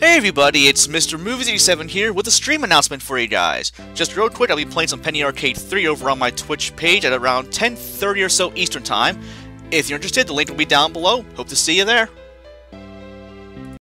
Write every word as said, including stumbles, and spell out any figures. Hey everybody, it's Mister Movees eighty-seven here with a stream announcement for you guys. Just real quick, I'll be playing some Penny Arcade three over on my Twitch page at around ten thirty or so Eastern Time. If you're interested, the link will be down below. Hope to see you there.